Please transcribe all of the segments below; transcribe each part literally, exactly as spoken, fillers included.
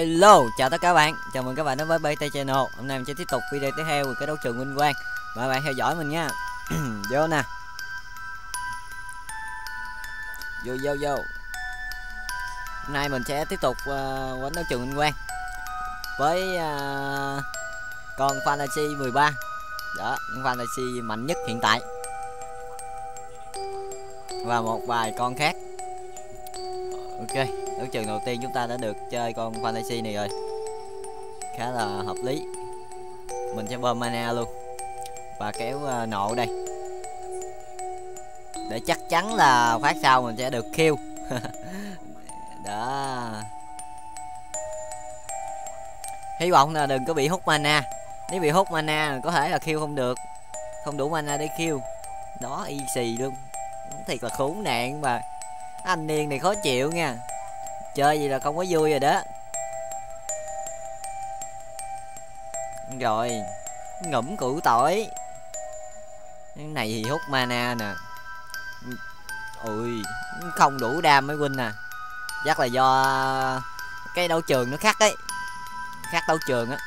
Hello, chào tất cả các bạn, chào mừng các bạn đến với pê hát tê Channel. Hôm nay mình sẽ tiếp tục video tiếp theo về cái đấu trường Vinh Quang. Mời bạn theo dõi mình nha. Vô nè. Vô vô vô. Hôm nay mình sẽ tiếp tục uh, quánh đấu trường Vinh Quang với uh, con Galaxy mười ba. Đó, con Galaxy mạnh nhất hiện tại. Và một vài con khác. Ok, đấu trường đầu tiên chúng ta đã được chơi con Galaxy này rồi, khá là hợp lý. Mình sẽ bơm mana luôn và kéo uh, nộ đây để chắc chắn là phát sau mình sẽ được kill. Đó, hy vọng là đừng có bị hút mana, nếu bị hút mana có thể là kill không được, không đủ mana để kill. Đó, y xì luôn, thiệt là khốn nạn. Mà anh niên này khó chịu nha, chơi gì là không có vui rồi đó. Rồi ngẫm củ tỏi, cái này thì hút mana nè. Ui, không đủ đam mới win nè. Chắc là do cái đấu trường nó khác đấy, khác đấu trường á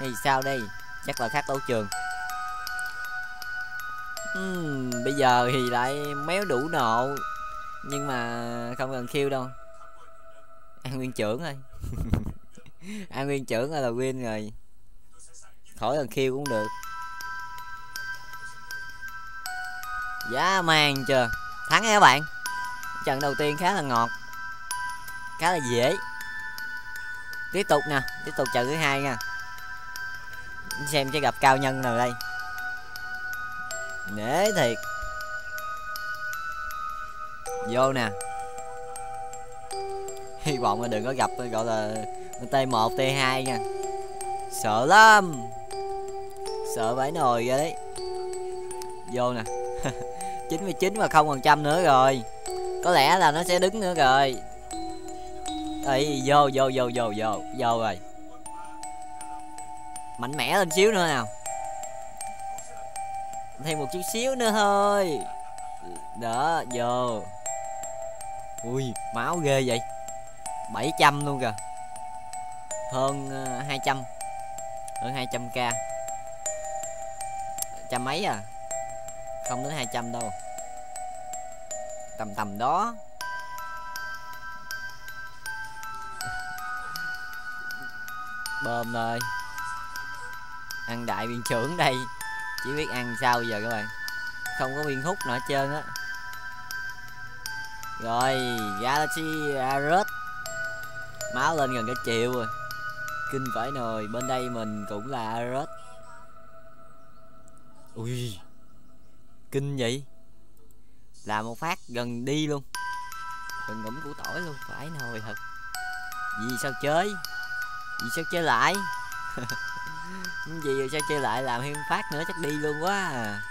thì sao đây, chắc là khác đấu trường. Uhm, bây giờ thì lại méo đủ nộ, nhưng mà không cần kill đâu, ăn nguyên trưởng thôi. Ăn nguyên trưởng là win rồi, khỏi cần kill cũng được. Giá màn chưa, thắng nha các bạn. Trận đầu tiên khá là ngọt, khá là dễ. Tiếp tục nè, tiếp tục trận thứ hai nha, xem sẽ gặp cao nhân nào đây. Nể thiệt. Vô nè. Hy vọng là đừng có gặp gọi là tê một tê hai nha. Sợ lắm, sợ bãi nồi ra đấy. Vô nè. chín mươi chín mà không phần trăm nữa rồi, có lẽ là nó sẽ đứng nữa rồi. Ê, vô vô vô vô vô vô rồi. Mạnh mẽ lên xíu nữa nào, thêm một chút xíu nữa thôi. Đó, vô. Ui, máu ghê vậy, bảy trăm luôn kìa. Hơn hai trăm, hơn hai trăm k, trăm mấy à, không đến hai trăm đâu, tầm tầm đó. Bơm rồi, ăn đại viên trưởng đây, chỉ biết ăn sao giờ các bạn, không có viên hút nữa trơn á. Rồi Galaxy Ares, máu lên gần cả triệu rồi, kinh phải nồi. Bên đây mình cũng là Ares. Ui, kinh vậy, là một phát gần đi luôn, gần ngủm củ tỏi luôn, phải nồi thật. Vì sao chơi, vì sao chơi lại. Gì rồi sao chơi lại, làm thêm phát nữa chắc đi luôn quá à.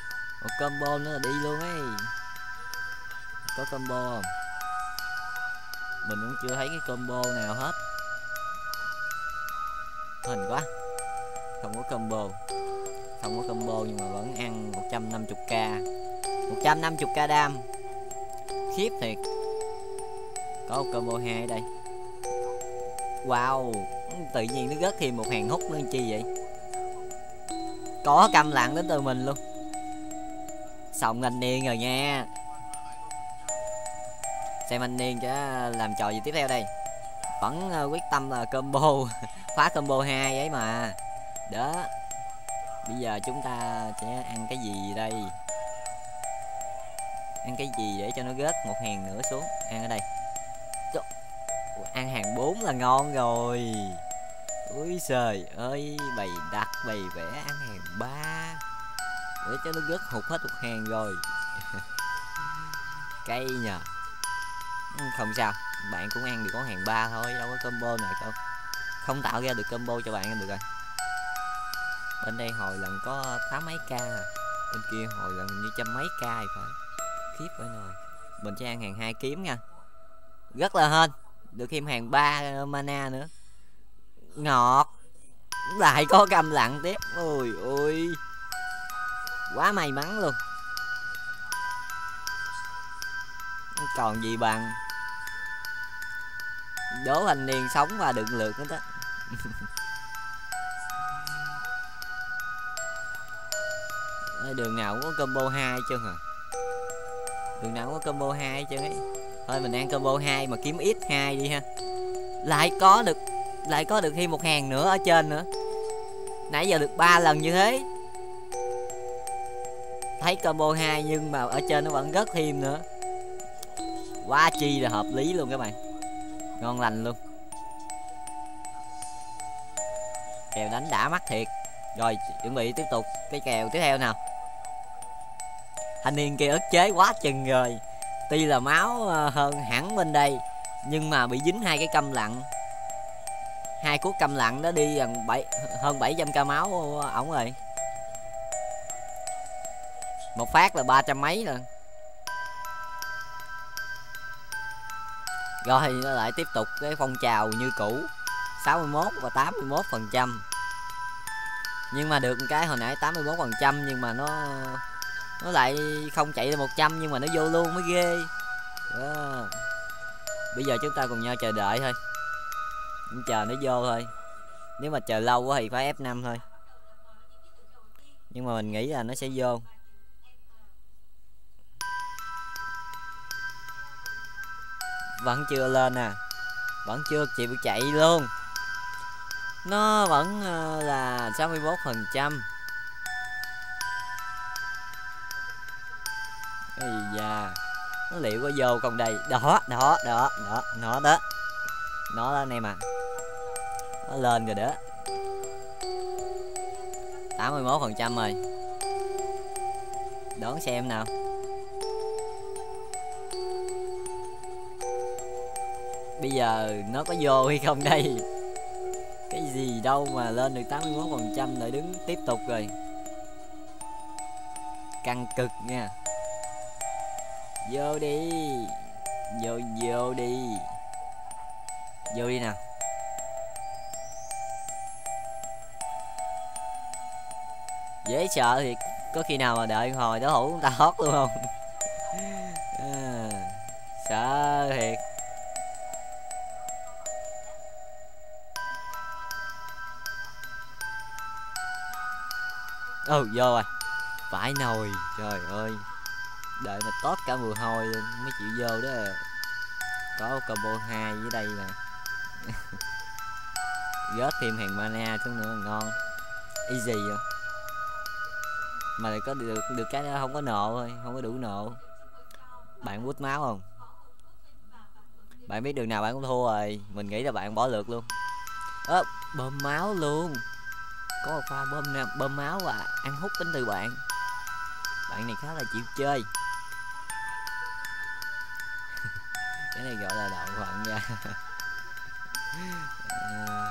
Một combo nữa là đi luôn ấy. Có combo không? Mình cũng chưa thấy cái combo nào hết, hình quá. Không có combo, không có combo nhưng mà vẫn ăn một trăm năm mươi k, một trăm năm mươi k đam, khiếp thiệt. Có combo hai ở đây. Wow, tự nhiên nó gớt thêm một hàng hút nữa chi vậy, có câm lặng đến từ mình luôn. Xong anh niên rồi nha, xem anh niên sẽ làm trò gì tiếp theo đây. Vẫn quyết tâm là combo. Phá combo hai ấy mà. Đó, bây giờ chúng ta sẽ ăn cái gì đây, ăn cái gì để cho nó gớt một hàng nữa xuống. Ăn ở đây. Ăn hàng bốn là ngon rồi. Úi trời ơi, bày đặt bày vẽ ăn hàng ba để cho nó gớt hụt hết một hàng rồi. Cây nhờ. Không sao, bạn cũng ăn được có hàng ba thôi, đâu có combo nào đâu, không tạo ra được combo cho bạn ăn được rồi. Bên đây hồi lần có tám mấy k, bên kia hồi lần như trăm mấy k phải, khiếp phải rồi. Mình sẽ ăn hàng hai kiếm nha, rất là hên, được thêm hàng ba mana nữa, ngọt. Lại có câm lặng tiếp. Ôi ôi, quá may mắn luôn, còn gì bằng. Đố thanh niên sống và đựng lượt hết á. Đường nào cũng có combo hai chứ hả? Đường nào cũng có combo hai chứ ấy. Thôi mình ăn combo hai mà kiếm ít hai đi ha. Lại có được lại có được thêm một hàng nữa ở trên nữa. Nãy giờ được ba lần như thế. Thấy combo hai nhưng mà ở trên nó vẫn rất thêm nữa. Quá chi là hợp lý luôn các bạn. Ngon lành luôn. Kèo đánh đã mắt thiệt. Rồi chuẩn bị tiếp tục cái kèo tiếp theo nào. Thanh niên kia ức chế quá chừng rồi. Tuy là máu hơn hẳn bên đây nhưng mà bị dính hai cái câm lặng. Hai cuốc câm lặng đó đi gần bảy hơn bảy trăm k máu ổng rồi. Một phát là ba trăm mấy rồi. Rồi nó lại tiếp tục cái phong trào như cũ sáu mươi mốt và tám mươi mốt phần trăm. Nhưng mà được một cái hồi nãy tám mươi mốt phần trăm nhưng mà nó nó lại không chạy được một trăm nhưng mà nó vô luôn mới ghê. Đó. Bây giờ chúng ta cùng nhau chờ đợi thôi. Chờ nó vô thôi. Nếu mà chờ lâu quá thì phải ép năm thôi. Nhưng mà mình nghĩ là nó sẽ vô. Vẫn chưa lên nè à. Vẫn chưa chịu chạy luôn. Nó vẫn là sáu mươi mốt phần trăm. Ây da. Nó liệu có vô không đây. Đó, đó, đó, đó, nó đó. Nó đó anh em à. Nó lên rồi đó. Tám mươi mốt phần trăm rồi. Đón xem nào. Bây giờ nó có vô hay không đây. Cái gì đâu mà lên được tám mươi mốt phần trăm lại đứng tiếp tục rồi. Căng cực nha. Vô đi. Vô vô đi. Vô đi nào. Dễ sợ thì có khi nào mà đợi hồi đó hủ chúng ta hót luôn không? À, sợ thiệt. Ừ vô rồi. Phải nồi. Trời ơi. Đợi mà tót cả mùa hôi luôn mới chịu vô đó à. Có combo hai dưới đây nè. Góp thêm hàng mana xuống nữa ngon. Easy rồi. Mà lại có được được cái đó không có nộ thôi. Không có đủ nộ. Bạn bút máu không? Bạn biết đường nào bạn cũng thua rồi. Mình nghĩ là bạn bỏ lượt luôn. Ơ à, bơm máu luôn. Có một pha bơm nè, bơm máu và ăn hút đến từ bạn. Bạn này khá là chịu chơi. Cái này gọi là đậu phận nha. À,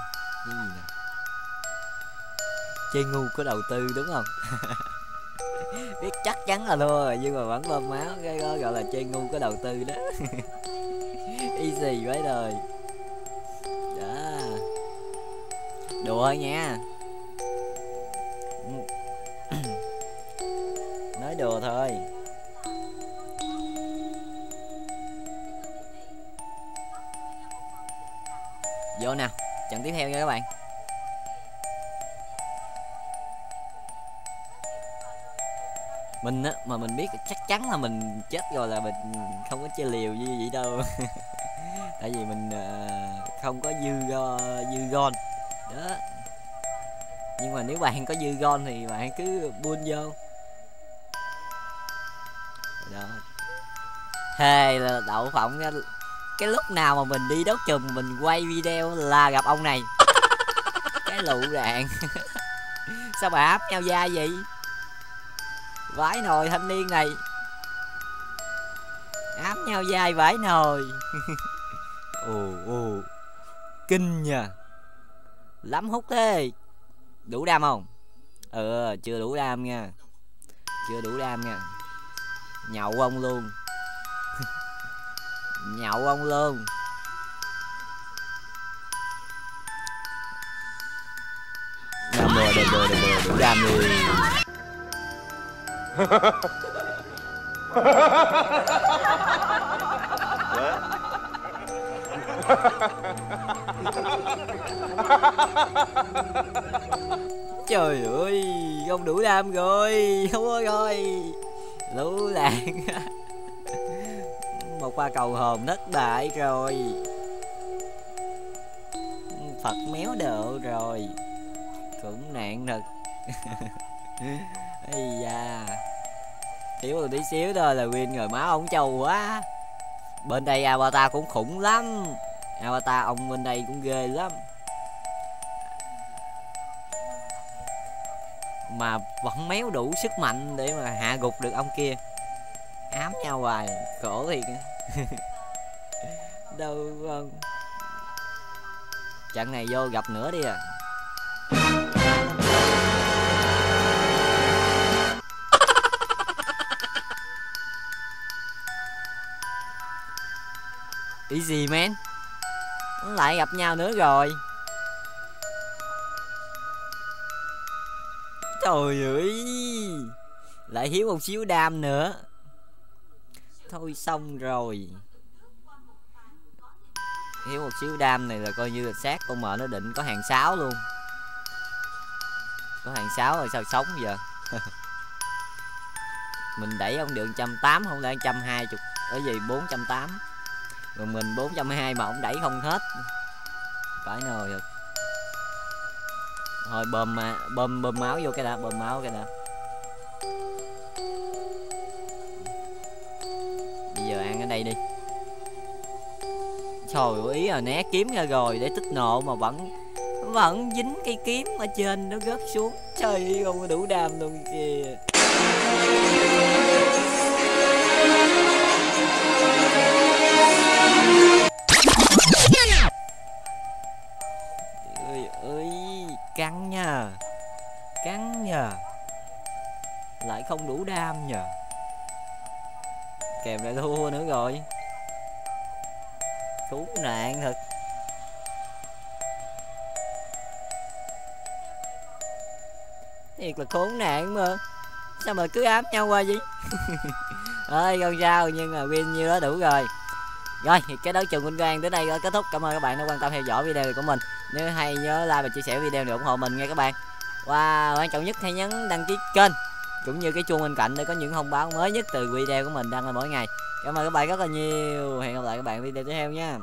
cái gì nè? Chơi ngu có đầu tư đúng không? Biết chắc chắn là thua rồi nhưng mà vẫn bơm máu, cái đó gọi là chơi ngu có đầu tư đó. Easy quá đời. Đó. Đùa thôi nha. Nói đùa thôi. Vô nè, trận tiếp theo nha các bạn. Mình á, mà mình biết chắc chắn là mình chết rồi là mình không có chơi liều như vậy đâu. Tại vì mình uh, không có dư go, dư gôn. Đó. Nhưng mà nếu bạn có dư gôn thì bạn cứ buôn vô. Thề là đậu phộng. Cái lúc nào mà mình đi đấu trường mình quay video là gặp ông này. Cái lụ rạng. Sao bà áp nhau da vậy. Vãi nồi thanh niên này. Áp nhau dai vãi nồi. Ồ ồ. Kinh nha. Lắm hút thế. Đủ đam không? Ừ chưa đủ đam nha. Chưa đủ đam nha. Nhậu ông luôn. Nhậu ông luôn. Đầm bừa đầm bừa đầm bừa đủ đam luôn. Trời ơi, không đủ đam rồi, không có rồi. Lũ lạng. Một ba cầu hồn thất bại rồi. Phật méo độ rồi. Cũng nạn thật. Ây da. Thiếu một tí xíu thôi là win rồi, máu ông trâu quá. Bên đây avatar cũng khủng lắm. Avatar ông bên đây cũng ghê lắm. Mà vẫn méo đủ sức mạnh để mà hạ gục được ông kia. Ám nhau hoài, cổ thiệt. Đâu không? Trận này vô gặp nữa đi à. Easy man. Lại gặp nhau nữa rồi. Trời ơi. Lại hiếu một xíu đam nữa. Thôi xong rồi. Hiếu một xíu đam này là coi như là sát con mợ nó định có hàng sáu luôn. Có hàng sáu rồi sao sống giờ. Mình đẩy ông được một trăm tám mươi, không lẽ một trăm hai mươi. Ở gì bốn trăm tám mươi. Rồi mình bốn trăm hai mươi mà ông đẩy không hết. Phải nồi rồi. Thôi bơm mà, bơm bơm máu vô cái đã, bơm máu cái đã. Bây giờ ăn ở đây đi. Trời ơi, ý là né kiếm ra rồi để tích nộ mà vẫn vẫn dính cây kiếm ở trên nó gớt xuống. Trời, không có đủ đam luôn kìa. Cắn nha. Cắn nha. Lại không đủ đam nha. Kèm lại thua nữa rồi. Khốn nạn thật. Thiệt là khốn nạn mà. Sao mà cứ áp nhau qua vậy. Ơi không sao, nhưng mà win nhiêu đó đủ rồi. Rồi cái đấu trường Vinh Quang đến đây kết thúc. Cảm ơn các bạn đã quan tâm theo dõi video của mình. Nếu hay nhớ like và chia sẻ video để ủng hộ mình nha các bạn. Và wow, quan trọng nhất hãy nhấn đăng ký kênh cũng như cái chuông bên cạnh để có những thông báo mới nhất từ video của mình đăng lên mỗi ngày. Cảm ơn các bạn rất là nhiều. Hẹn gặp lại các bạn video tiếp theo nha.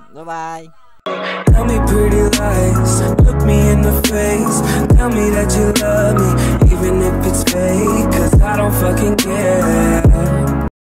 Bye bye.